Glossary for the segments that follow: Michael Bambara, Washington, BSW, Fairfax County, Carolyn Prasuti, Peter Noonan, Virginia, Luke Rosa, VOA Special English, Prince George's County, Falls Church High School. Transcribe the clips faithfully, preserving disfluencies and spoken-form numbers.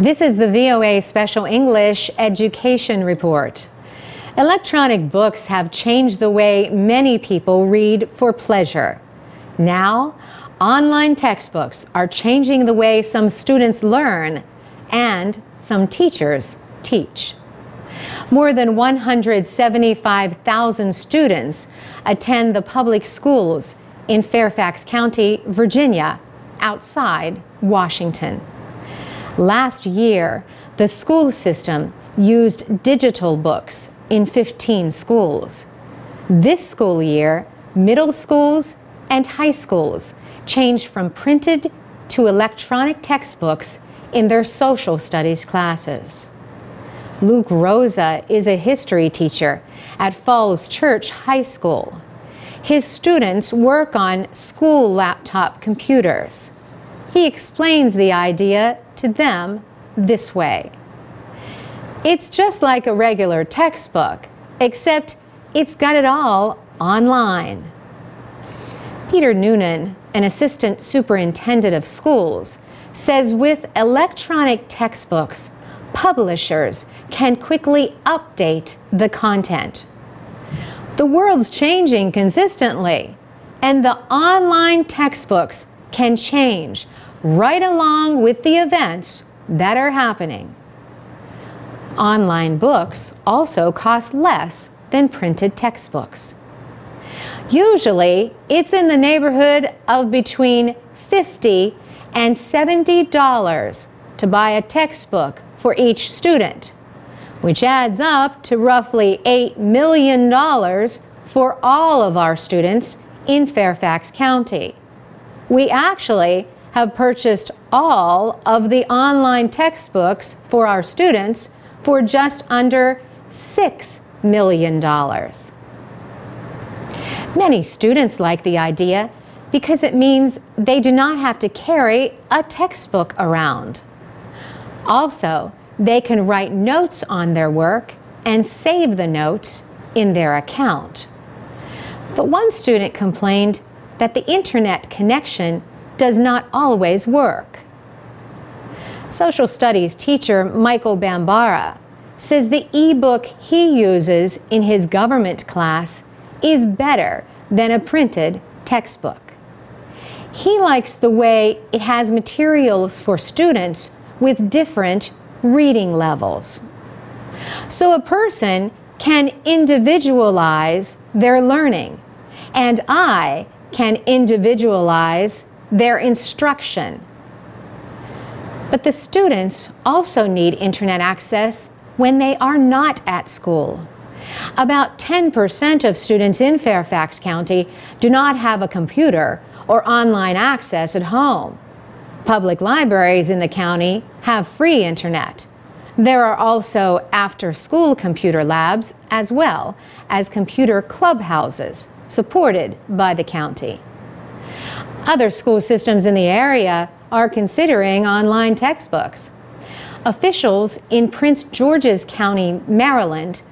This is the V O A Special English Education Report. Electronic books have changed the way many people read for pleasure. Now, online textbooks are changing the way some students learn and some teachers teach. More than one hundred seventy-five thousand students attend the public schools in Fairfax County, Virginia, outside Washington. Last year, the school system used digital books in fifteen schools. This school year, middle schools and high schools changed from printed to electronic textbooks in their social studies classes. Luke Rosa is a history teacher at Falls Church High School. His students work on school laptop computers. He explains the idea to them this way. It's just like a regular textbook, except it's got it all online. Peter Noonan, an assistant superintendent of schools, says with electronic textbooks, publishers can quickly update the content. The world's changing consistently, and the online textbooks can change right along with the events that are happening. Online books also cost less than printed textbooks. Usually, it's in the neighborhood of between fifty and seventy dollars to buy a textbook for each student, which adds up to roughly eight million dollars for all of our students in Fairfax County. We actually have purchased all of the online textbooks for our students for just under six million dollars. Many students like the idea because it means they do not have to carry a textbook around. Also, they can write notes on their work and save the notes in their account. But one student complained that the internet connection does not always work. Social studies teacher Michael Bambara says the e-book he uses in his government class is better than a printed textbook. He likes the way it has materials for students with different reading levels, so a person can individualize their learning, and I can individualize their instruction. But the students also need internet access when they are not at school. About ten percent of students in Fairfax County do not have a computer or online access at home. Public libraries in the county have free internet. There are also after-school computer labs as well as computer clubhouses supported by the county. Other school systems in the area are considering online textbooks. Officials in Prince George's County, Maryland,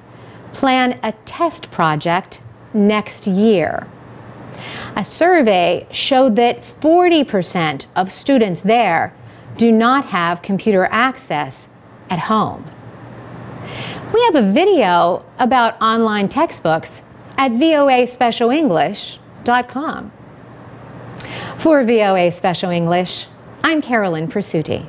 plan a test project next year. A survey showed that forty percent of students there do not have computer access at home. We have a video about online textbooks at voa special english dot com. For V O A Special English, I'm Carolyn Prasuti.